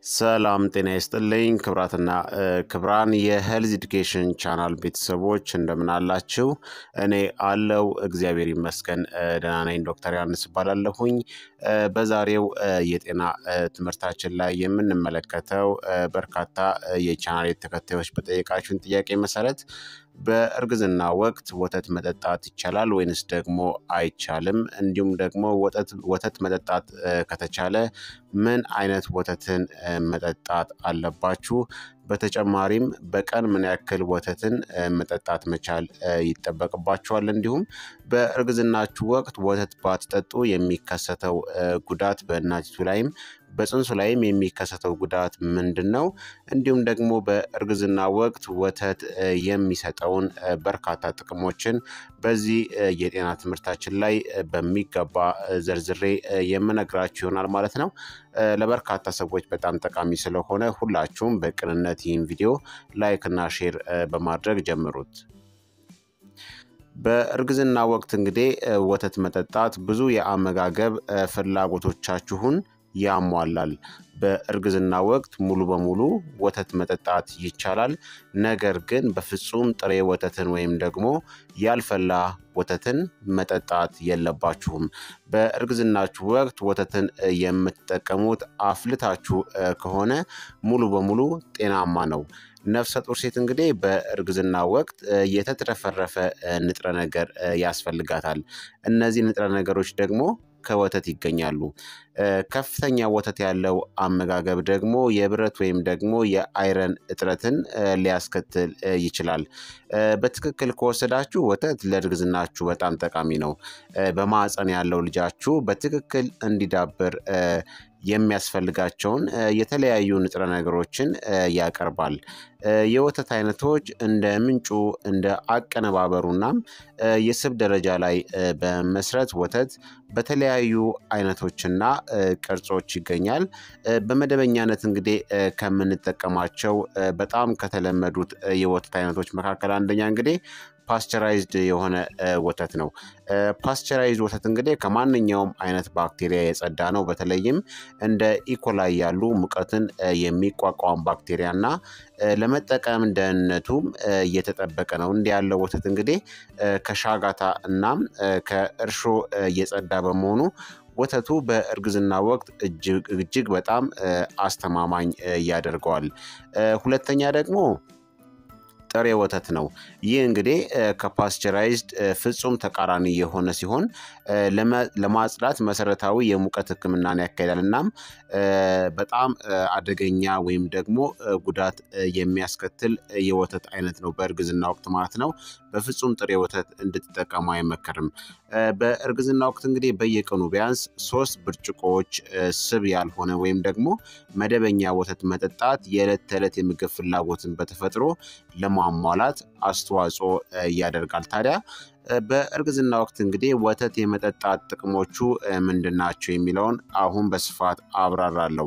سلام تينا استلين كبراتنا كبران የሄልዝ ኤዱኬሽን ቻናል ቤተሰቦች እንደምናላችሁ እኔ አለው እግዚአብሔር ይመስገን ደህና ነኝ ዶክተር ያንስ ባላለሁኝ በዛሬው የጤና ትምርታችን ላይ የምንመለከተው በርካታ የቻናል ተከታዮች በጠየቃችሁን ጥያቄ መሰረት በእርግዝና ወቅት ወተት መጠጣት ይቻላል ወይስ ደግሞ አይቻልም እንዲሁም ደግሞ ወተት መጠጣት ከተቻለ ምን አይነት ወተትን መጠጣት አለባችሁ በተጨማሪም በቀን ምን ያክል ወተትን መጠጣት መቻል ይተበቀባችኋል እንዲሁም በእርግዝናችሁ ወቅት ወተት ባትጠጡ የሚከሰተው ጉዳት በእናቲቱ ላይም በጽንሱ ላይም የሚከሰተው ጉዳት ምንድነው እንዲሁም ደግሞ በእርግዝና ወቅት ወተት የሚሰጠውን በርካታ ጥቅሞችን በዚህ የጤና ትምርታችን ላይ በሚገባ ዘርዝሬ የምነግራችሁ ይሆናል ማለት ነው ለበርካታ ሰዎች በጣም ጠቃሚ ስለሆነ ሁላችሁም በቅንነት ይህን ቪዲዮ ላይክ እና ሼር በማድረግ ጀምሩት በእርግዝና ወቅት እንግዲህ ወተት መጠጣት ብዙ የአመጋገብ ፍላጎቶቻችሁን ያሟላል በእርግዝና ወቅት ሙሉ በሙሉ ወተት መጠጣት ይቻላል ነገር ግን በፍጹም ጥሬ ወተትን ወይም ደግሞ ያልፈላ ወተትን መጠጣት የለባችሁም በእርግዝናችሁ ወቅት ወተትን የምትጠቀሙት አፍልታችሁ ከሆነ ሙሉ በሙሉ ጤናማ ነው ነፍሰ ጡር ሴት እንግዲህ በእርግዝና ወቅት የተትረፈረፈ ንጥረ ነገር ያስፈልጋታል እነዚህ ንጥረ ነገሮች ደግሞ ከወተት ይገኛሉ ከፍተኛ ወተት ያለው አመጋገብ ደግሞ የብረት ወይም ደግሞ የአይረን እጥረትን ሊያስከትል ይችላል በትክክል ከወሰዳችሁ ወተት ለእርግዝናችሁ በጣም ጠቃሚ ነው በማህፀን ያለው ልጃችሁ በትክክል እንዲዳበር የሚያስፈልጋቸውን የተለያዩ ንጥረ ነገሮችን ያቀርባል የወተት አይነቶች እንደ ምንጩ እንደ አቀነባበሩና የስብ ደረጃ ላይ በመስረት ወተት በተለያዩ አይነቶችና ቅርጾች ይገኛል በመደበኛነት እንግዲህ ከምንጠቀማቸው በጣም ከተለመዱት የወተት አይነቶች መካከል አንደኛ እንግዲህ ፓስቸራይዝድ የሆነ ወተት ነው ፓስቸራይዝድ ወተት እንግዲህ ከማንኛውም አይነት ባክቴሪያ የጸዳ ነው በተለይም እንደ ኢኮላይ ያሉ ሙቀትን የሚቋቋም ባክቴሪያና ለመጠቀም ደህንነቱም የተጠበቀ ነው እንደ ያለው ወተት እንግዲህ ከሻጋታ እና ከእርሾ የጸዳ በመሆኑ ወተቱ በእርግዝና ወቅት እጅግ በጣም አስተማማኝ ያደርገዋል ሁለተኛ ደግሞ ጥሬ ወተት ነው ይህ እንግዲህ ከፓስቸራይዝድ ፍጹም ተቃራኒ የሆነ ሲሆን ለማጽዳት መሰረታዊ የሙቀት ህክምናን ያካሂዳልና በጣም አደገኛ ወይም ደግሞ ጉዳት የሚያስከትል የወተት አይነት ነው በእርግዝና ወቅት ማለት ነው በፍጹም ጥሬ ወተት እንድትጠቀሙ አይመከርም በእርግዝና ወቅት እንግዲህ በየቀኑ ቢያንስ 3 ብርጭቆዎች ስብ ያልሆነ ወይም ደግሞ መደበኛ ወተት መጠጣት የዕለት ተዕለት የምግብ ፍላጎትን በተፈጥሮ ለማሟላት አስተዋጽኦ ያደርጋል ታዲያ በእርግዝና ወቅት እንግዲህ ወተት የመጠጣት ጥቅሞቹ ምንድናቸው የሚለውን አሁን በስፋት አብራራለሁ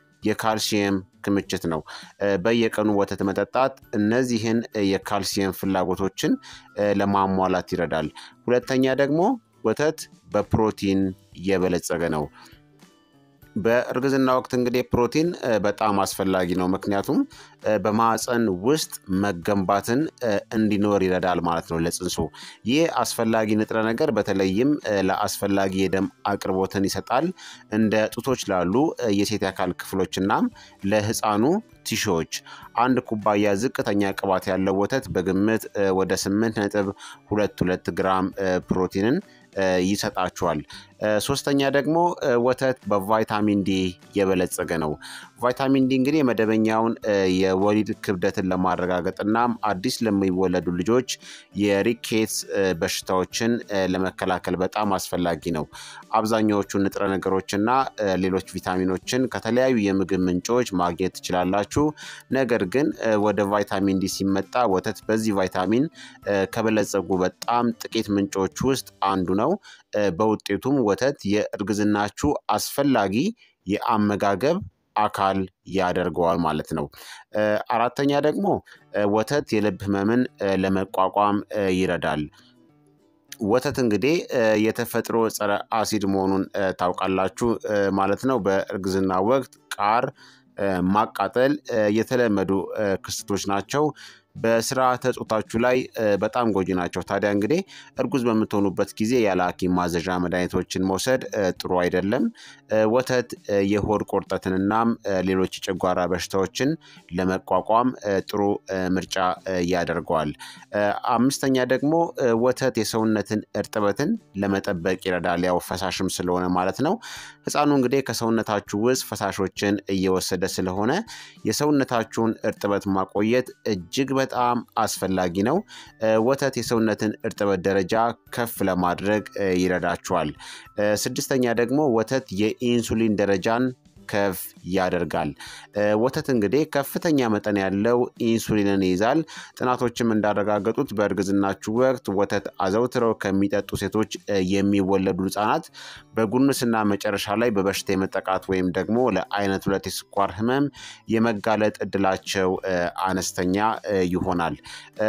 የካልሲየም ክምችት ነው በየቀኑ ወተት መጠጣት እነዚህን የካልሲየም ፍላጎቶችን ለማሟላት ይረዳል ሁለተኛ ደግሞ ወተት በፕሮቲን የበለጸገ ነው በእርግዝና ወቅት እንግዲህ ፕሮቲን በጣም አስፈላጊ ነው ምክንያቱም በማህፀን ውስጥ መገንባትን እንዲኖር ይረዳል ማለት ነው ለጽንሱ ይህ አስፈላጊ ንጥረ ነገር በተለይም ለአስፈላጊ የደም አቅርቦትን ይሰጣል እንደ ጡቶች ላሉ የሴት አካል ክፍሎችና ለህፃኑ ቲሾች አንድ ኩባያ ዝቅተኛ ቅባት ያለው ወተት በግምት ወደ 8.22 ግራም ፕሮቲንን ይሰጣቸዋል سوستنيا دقمو وتت بفيتامين دي يبلت سجنو فيتامين دي غير مدبنياون يولد كبدة اللمارجعة النام عديس لما يولدوا الجوج يريكيتس بشتاوتشن لما كلاكل بتأماس فلاجينو أبزانيو شن ترى نجروتشنا ليلوش فيتامينوتشن كتلاعيو يمجن من جوج ماجيت تجلالاتشو نجرجن وده فيتامين دي سمتا وتت بزي فيتامين كبلت سجوبة أم تكيت من جوجوست عندناو بوتيتهم وتت يرجزناتشو أسفل لاجي يأمجاجب أكل يادرجوال مالتنا. أرادتني أدقمو وتت يلب هممن لما قام يردال. وتت انجدي يتفترو سر أسيد مونون توقعلاتشو مالتنا وبرجزنا وقت كار ما قتل يتلمدو كستوشناتشو. بسرعة تطلعي بتأم جوجناتشو تادي انجدي أرجوز بمتونو بتكيزي على كي مازجا مدايتوتشن موسد ترويدلم وتد يهور كورتاتن النام لروتشي جوارا بشتوتشن لما قام ترو مرجع يادرقال أمستنيا دقمو وتد يسونتن ارتبتن لما تبقى يردالي أو فساشم سلونا مالتنو هسانو انجدي كسونتاتشوز فساشوتشن يوسد سلونا يسونتاتشون ارتبت ماقويت جيجبا عام أسفل لاجينو وتاتي سونة ارتباط درجة كف لمارج يرداشوال سدستن يادقمو وتات يإنسولين درجان كف يادرقال وتاتنجدي كفتن يامتن يالو إنسولين نيزال تناتوش من دارقاقتوت برغزناتش وقت وتات أزوترو كميتاتو ستوش يمي واللبلوز آنات بقولنا سنامج أرشالي ببشتي متاقات ويم دقمو لأينة التي سكوار همم يمقالت الدلاتشو آنستنيا يهونال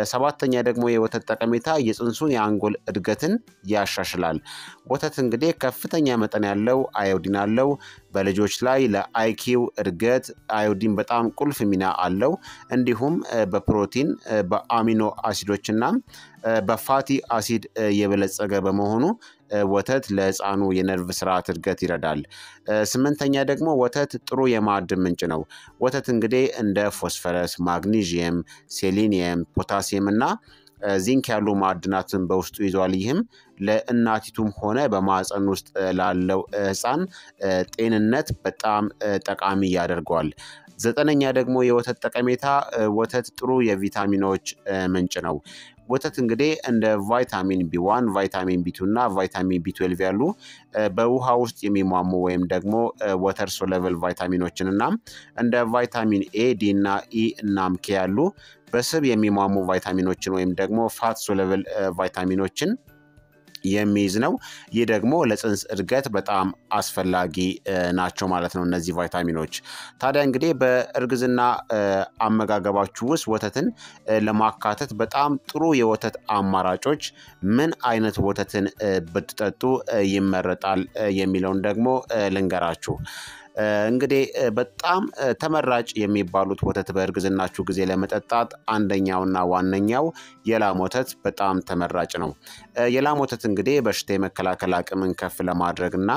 سباتن يادقمو يوتات تاقميتا يسنسون يانقول ادقتن ياشاشلال وتاتنجدي كفتن يامتن يالو آيودينالو بلجوش لاي لأيكيو ارقات آيودين بطعم كل في منا اللو انديهم ببروتين بأمينو آسيدوشنا بفاتي آسيد يبلس اقابا مهونو وتت لازعنو ينرف سرعة ارقات يردال سمنتن يادقمو وتت ترو يمعد منجنو وتت انقدي اند فوسفرس ماغنيجيم سيلينيم بوتاسيمنا زين كالو معدناتن بوستو يزواليهم لأناتيتوم هنا بماس أنوست لالو إحسان تين النت بتأم تقامي يادرقال زتان يادرقمو يوتت تقاميتها وتت ترو يفيتامينوش منجنو وتت انجدي اند فيتامين B1 فيتامين B2 نا فيتامين B12 يالو بوها وست يمي مامو ويم دقمو وترسو لفل فيتامينوشن نام اند فيتامين A D نا E نام كيالو بسب يمي مامو فيتامينوشن ويم دقمو فاتسو لفل فيتامينوشن يميزنو يدقمو لسنس ارقات بتعام أسفل لاغي ناتشو مالتنو نزي فيتامينوش تادا انجدي بارقزنا عمقا قباوشووس وتتن لماقاتت بتعام ترو يوتت عماراجوش من اينت وتتن بدتتو يمرتال يميلون دقمو لنقراجو እንግዲህ በጣም ተመራጭ የሚባሉት ወተት በርግዝናችሁ ጊዜ ለመጠጣት አንደኛውና ዋነኛው የላም ወተት በጣም ተመራጭ ነው። የላም ወተት እንግዲህ በሽታ መከላከል አቅምን ከፍ ለማድረግና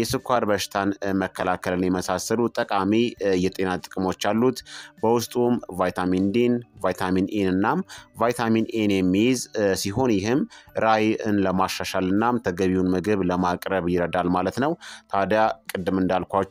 የስኳር በሽታን መከላከልን የመሳሰሉ ጠቃሚ የጤና ጥቅሞች አሉት። በውስጡም ቫይታሚን ዲን፣ ቫይታሚን ኢን እና ቫይታሚን ኤን የሚይዝ ሲሆን ይህም ራይን ለማሻሻልና ተገቢውን ምግብ ለማቅረብ ይረዳል ማለት ነው። ታዲያ ቅድም እንዳልኳችሁ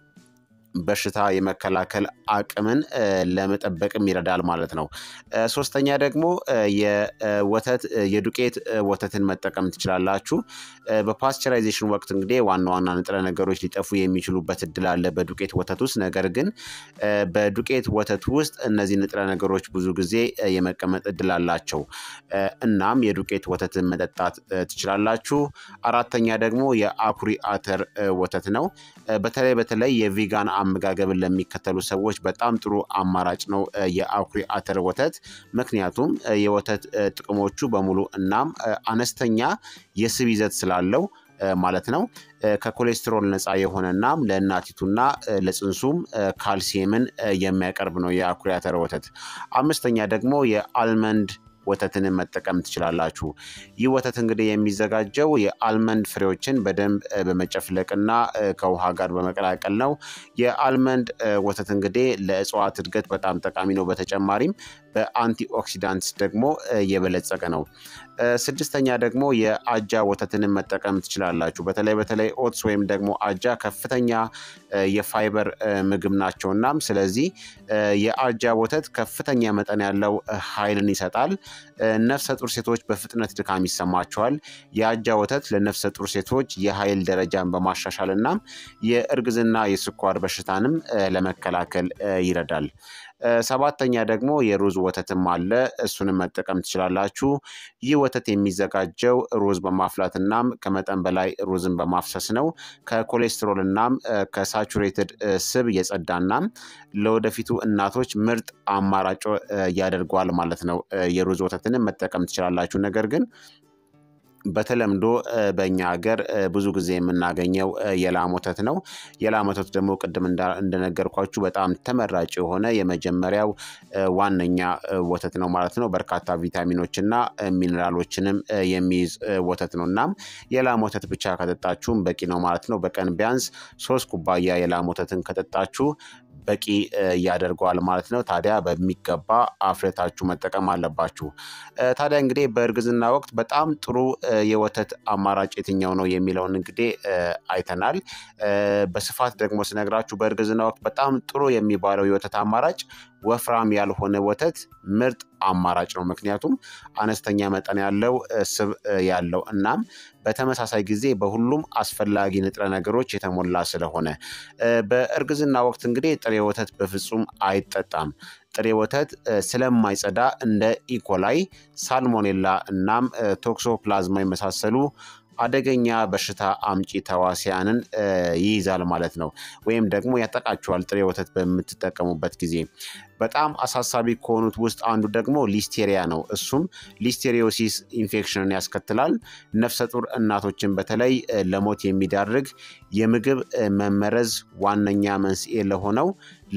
በሽታ የመከላከል አቅምን ለመጠበቅም ይረዳል ማለት ነው። ሶስተኛ ደግሞ የወተት የዱቄት ወተትን መጠቀም ትችላላችሁ። በፓስቸራይዜሽን ወቅት እንግዲህ ዋና ንጥረ ነገሮች ሊጠፉ የሚችሉበት እድል አለ በዱቄት ወተት ውስጥ። ነገር ግን በዱቄት ወተት ውስጥ እነዚህ ንጥረ ነገሮች ብዙ ጊዜ የመቀመጥ እድል አላቸው። እናም የዱቄት ወተትን መጠጣት ትችላላችሁ። አራተኛ ደግሞ የአኩሪ አተር ወተት ነው። በተለይ የቪጋን አመጋገብን ለሚከተሉ ሰዎች በጣም ጥሩ አማራጭ ነው የአኩሪ አተር ወተት። ምክንያቱም የወተት ጥቅሞቹ በሙሉ እናም አነስተኛ የስብ ይዘት ስላለው مالتناو ككوليسترول نسعى هنا نام لأن عتيتونا لسنسوم كالسيمن يماك أربنو يا كرياتر وتد عمستني دقمو يا ألمند ወተትን መጠቀም ትችላላችሁ ይህ ወተት እንግዲህ የሚዘጋጀው የአልመንድ ፍሬዎችን በደንብ በመጨፍለቅና ከውሃ ጋር በመቀላቀል ነው የአልመንድ ወተት እንግዲህ ለእጽዋት እድገት በጣም ጠቃሚ ነው በተጨማሪም በአንቲ ኦክሲዳንትስ ደግሞ የበለጸገ ነው ስድስተኛ ደግሞ የአጃ ወተትን መጠቀም ትችላላችሁ በተለይ ኦትስ ወይም ደግሞ አጃ ከፍተኛ የፋይበር ምግብ ናቸውና ስለዚህ የአጃ ወተት ከፍተኛ መጠን ያለው ኃይልን ይሰጣል ነፍሰ ጡር ሴቶች በፍጥነት ድካም ይሰማቸዋል ያጃ ወተት ለነፍሰ ጡር ሴቶች የኃይል ደረጃን በማሻሻልና የእርግዝና የስኳር በሽታንም ለመከላከል ይረዳል ሰባተኛ ደግሞ የሩዝ ወተትም አለ እሱንም መጠቀም ትችላላችሁ ይህ ወተት የሚዘጋጀው ሩዝ በማፍላትና ከመጠን በላይ ሩዝን በማፍሰስ ነው ከኮሌስትሮልና ከሳቹሬትድ ስብ የጸዳና ለወደፊቱ እናቶች ምርጥ አማራጭ ያደርጓል ማለት ነው የሩዝ ወተትንም መጠቀም ትችላላችሁ ነገር ግን በተለምዶ በእኛ ሀገር ብዙ ጊዜ የምናገኘው የላም ወተት ነው የላም ወተት ደግሞ ቀደም እንደነገርኳችሁ በጣም ተመራጭ የሆነ የመጀመሪያው ዋነኛ ወተት ነው ማለት ነው በርካታ ቪታሚኖችና ሚነራሎችንም የሚይዝ ወተት ነውና የላም ወተት ብቻ ከተጣጣችሁ በቂ ነው ማለት ነው በቀን ቢያንስ 3 ኩባያ የላም ወተትን ከተጣጣችሁ በቂ ያደርጓል ማለት ነው ታዲያ በሚገባ አፍለታችሁ መጠቀም አለባችሁ ታዲያ እንግዲህ በእርግዝና ወቅት በጣም ጥሩ የወተት አማራጭ የትኛው ነው የሚለውን እንግዲህ አይተናል በስፋት ደግሞ ስነግራችሁ በእርግዝና ወቅት በጣም ጥሩ የሚባለው የወተት አማራጭ ወፍራም ያልሆነ ወተት ምርጥ አማራጭ ነው ምክንያቱም አነስተኛ መጠን ያለው ስብ ያለው እናም በተመሳሳይ ጊዜ በሁሉም አስፈላጊ ንጥረ ነገሮች የተሞላ ስለሆነ በእርግዝና ወቅት እንግዲህ ጥሬ ወተት በፍጹም አይጠጣም ጥሬ ወተት ስለማይጸዳ እንደ ኢኮላይ ሳልሞኔላ እናም ቶክሶፕላዝማ የመሳሰሉ አደገኛ በሽታ አምጪ ተዋሲያንን ይይዛል ማለት ነው ወይም ደግሞ ያጠቃቸዋል ጥሬ ወተት በመተጠቀሙበት ጊዜ በጣም አሳሳቢ ከሆኑት ውስጥ አንዱ ደግሞ ሊስቴሪያ ነው እሱም ሊስቴሪዮሲስ ኢንፌክሽንን ያስከትላል ነፍሰ ጡር እናቶችን በተለይ ለሞት የሚዳርግ የምግብ መመረዝ ዋነኛ መንስኤ ለሆነው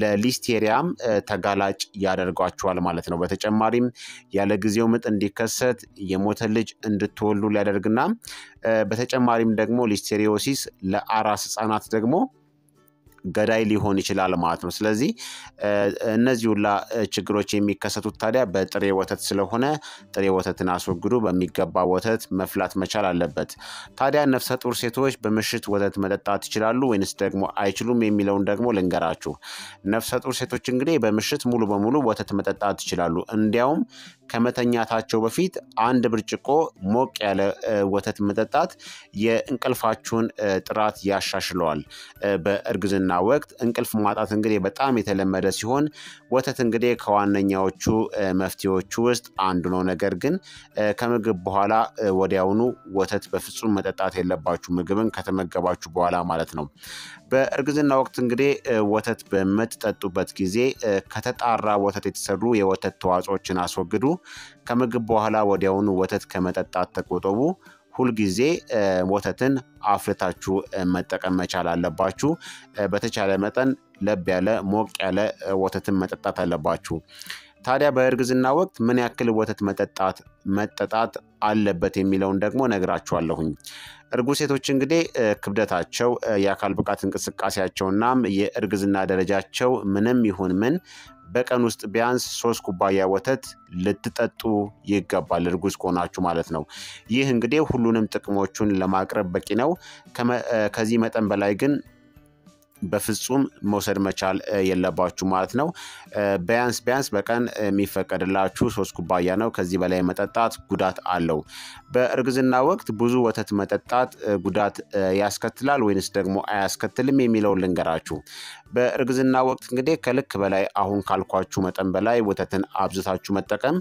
ለሊስቴሪያም ተጋላጭ ያደርጋቸዋል ማለት ነው በተጨማሪም ያለ ጊዜው ምጥ እንዲከሰት የሞተ ልጅ እንድትወልዱ ሊያደርግና በተጨማሪም ደግሞ ሊስቴሪዮሲስ ለአራስ ህፃናት ደግሞ ገዳይ ሊሆን ይችላል ማለት ነው ስለዚህ እነዚህ ሁሉ ችግሮች የሚከሰቱት ታዲያ በጥሬ ወተት ስለሆነ ጥሬ ወተትን አስወግዱ በሚገባ ወተት መፍላት መቻል አለበት ታዲያ ነፍሰ ጡር ሴቶች በመሽት ወተት መጠጣት ይችላሉ ወይስ ደግሞ አይችሉም የሚለውን ደግሞ ልንገራችሁ ነፍሰ ጡር ሴቶች እንግዲህ በመሽት ሙሉ በሙሉ ወተት መጠጣት ይችላሉ እንዲያውም ከመተኛታቸው በፊት አንድ ብርጭቆ ሞቅ ያለ ወተት መጠጣት የእንቅልፋቸውን ጥራት ያሻሽለዋል በእርግዝና ወቅት እንቅልፍ ማጣት እንግዲህ በጣም የተለመደ ሲሆን ወተት እንግዲህ ከዋነኛዎቹ መፍትሄዎች ውስጥ አንዱ ነው ነገር ግን ከምግብ በኋላ ወዲያውኑ ወተት በፍጹም መጠጣት የለባችሁ ምግብን ከተመገባችሁ በኋላ ማለት ነው በእርግዝና ወቅት እንግዲህ ወተት በመጠጣቱበት ጊዜ ከተጣራ ወተት የተሰሩ የወተት ተዋጽኦችን አስወግዱ ከምግብ በኋላ ወዲያውኑ ወተት ከመጠጣት ተቆጠቡ ሁሉ ጊዜ ወተትን አፍልታችሁ መጠቀም መቻል አለባችሁ በተቻለ መጠን ለብ ያለ ሞቅ ያለ ወተትን መጠጣት አለባችሁ ታዲያ በእርግዝና ወቅት ምን ያክል ወተት መጠጣት አለበት የሚለውን ደግሞ ነግራችኋለሁኝ እርጉዝ ሴቶች እንግዲህ ክብደታቸው የአካል ብቃት እንቅስቃሴያቸውና የእርግዝና ደረጃቸው ምንም ይሁን ምን በቀን ውስጥ ቢያንስ 3 ኩባያ ወተት ልትጠጡ ይገባል እርጉዝ ከሆናችሁ ማለት ነው ይህ እንግዲህ ሁሉንም ጥቅሞቹን ለማቅረብ በቂ ነው ከዚህ መጠን በላይ ግን በፍጹም መውሰድ መቻል የለባችሁ ማለት ነው ቢያንስ በቀን የሚፈቀድላችሁ 3 ኩባያ ነው ከዚህ በላይ መጠጣት ጉዳት አለው በእርግዝና ወቅት ብዙ ወተት መጠጣት ጉዳት ያስከትላል ወይስ ደግሞ አያስከትልም የሚለውን ልንገራችሁ በእርግዝና ወቅት እንግዲህ ከልክ በላይ አሁን ካልኳችሁ መጠን በላይ ወተትን አብዝታችሁ መጠቀም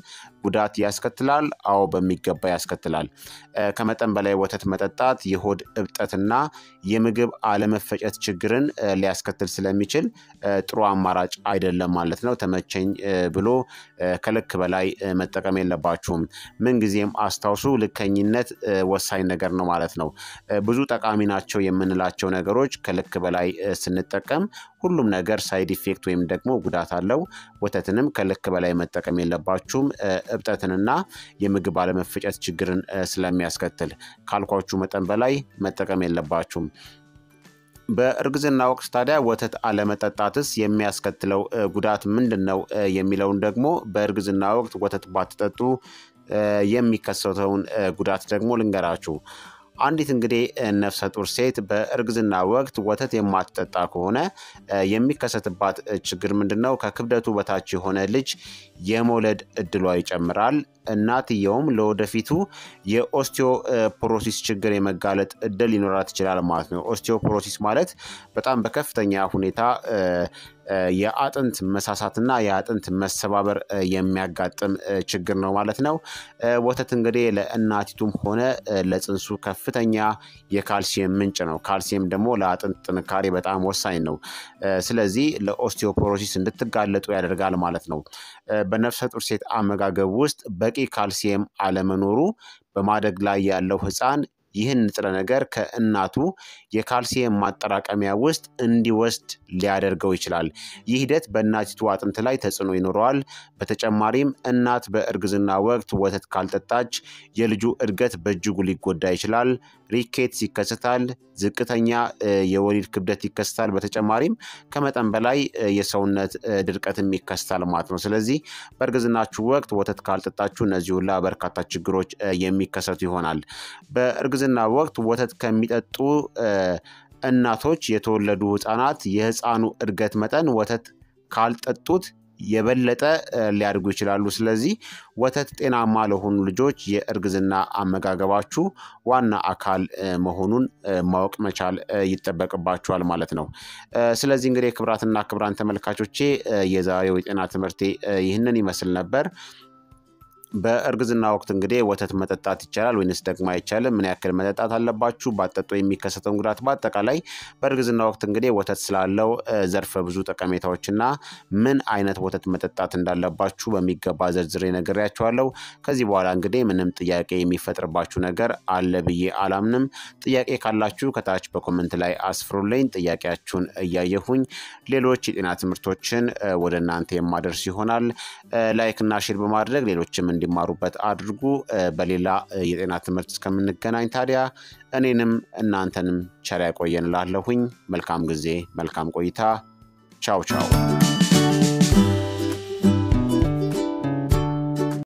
ጉዳት ያስከትላል አው በሚገባ ያስከትላል ከመጠን በላይ ወተት መጠጣት የሆድ እብጠትና የምግብ አለመፈጨት ችግርን لياسكتل سلاميشل ترو عمراج عيدل لما لثنو تمتشين بلو كلك بلاي متقامين لباتشوم من جزيم أستوصو لكنينت وصاي نجرنا مالتنو بزوت أقاميناتشو يمن لاتشو نجروج كلك بلاي سنتكم كلهم نجار سايد إفكت ويم دكمو قدرات علو وتتنم كلك بلاي متقامين لباتشوم ابتدتنا يمقبالة من فجأة تجرن سلامياسكتل كالقوتشو متقبلاي متقامين لباتشوم በእርግዝና ወቅት ታዲያ ወተት አለመጠጣትስ የሚያስከትለው ጉዳት ምንድነው የሚለውን ደግሞ በእርግዝና ወቅት ወተት ባትጠጡ የሚከሰተውን ጉዳት ደግሞ ልንገራችሁ አንዲት እንግዲህ ነፍሰ ጡር ሴት በእርግዝና ወቅት ወተት የማትጠጣ ከሆነ የሚከሰትባት ችግር ምንድነው ከክብደቱ በታች የሆነ ልጅ የሞለድ እድሏ ይጨምራል እናትየውም ለወደፊቱ የኦስቲዮፖሮሲስ ችግር የመጋለጥ እድል ሊኖራት ይችላል ማለት ነው ኦስቲዮፖሮሲስ ማለት በጣም በከፍተኛ ሁኔታ የአጥንት መሳሳትና የአጥንት መሰባበር የሚያጋጥም ችግር ነው ማለት ነው ወተት እንግዲህ ለእናቲቱም ሆነ ለጽንሱ ከፍተኛ የካልሲየም ምንጭ ነው ካልሲየም ደግሞ ለአጥንት ጥንካሬ በጣም ወሳኝ ነው ስለዚህ ለኦስቲዮፖሮሲስ እንድትጋለጡ ያደርጋል ማለት ነው በነፍሰ ጡር ሴት አመጋገብ ውስጥ ካልሲየም አለመኖሩ በማደግ ላይ ያለው ህፃን ይህን ንጥረ ነገር ከእናቱ የካልሲየም ማጠራቀሚያ ውስጥ እንዲወስድ ሊያደርገው ይችላል ይህ ሂደት በእናቲቱ አጥንት ላይ ተጽዕኖ ይኖረዋል በተጨማሪም እናት በእርግዝና ወቅት ወተት ካልጠጣች የልጁ እድገት በእጅጉ ሊጎዳ ይችላል ሪኬትስ ይከሰታል ዝቅተኛ የወሊድ ክብደት ይከሰታል በተጨማሪም ከመጠን በላይ የሰውነት ድርቀትም ይከሰታል ማለት ነው ስለዚህ በእርግዝናችሁ ወቅት ወተት ካልጠጣችሁ እነዚህ ሁሉ በርካታ ችግሮች የሚከሰቱ ይሆናል በእርግዝና ወቅት ወተት ከሚጠጡ እናቶች የተወለዱ ህፃናት የህፃኑ እድገት መጠን ወተት ካልጠጡት የበለጠ ሊያድጉ ይችላሉ ስለዚህ ወተት ጤናማ ለሆኑ ልጆች የእርግዝና አመጋገባችሁ ዋና አካል መሆኑን ማወቅ መቻል ይተበቀባችኋል ማለት ነው ስለዚህ እንግዲህ ክብራትና ክብራን ተመልካቾቼ የዛሬው የጤና ትምህርት ይህንን ይመስል ነበር በእርግዝና ወቅት እንግዲህ ወተት መጠጣት ይቻላል ወይስ ደግሞ አይቻልም ምን ያክል መጠጣት አለባችሁ ባጠጡ የሚከሰተውን ጉዳት በአጠቃላይ በእርግዝና ወቅት እንግዲህ ወተት ስላለው ዘርፈ ብዙ ጠቀሜታዎችና ምን አይነት ወተት መጠጣት እንዳለባችሁ በሚገባ ዝርዝር ነግሬያችኋለሁ ከዚህ በኋላ እንግዲህ ምንም ጥያቄ የሚፈጥርባችሁ ነገር አለ ብዬ አላምንም ጥያቄ ካላችሁ ከታች በኮሜንት ላይ አስፍሩልኝ ጥያቄያችሁን እያየሁኝ ሌሎች የጤና ትምህርቶችን ወደ እናንተ የማደርስ ይሆናል ላይክ እና ሼር በማድረግ ሌሎችም እንዲማሩበት አድርጉ በሌላ የጤና ትምህርት እስከምንገናኝ ታዲያ እኔንም እናንተንም ቸር ያቆየንላችሁኝ መልካም ጊዜ መልካም ቆይታ ቻው ቻው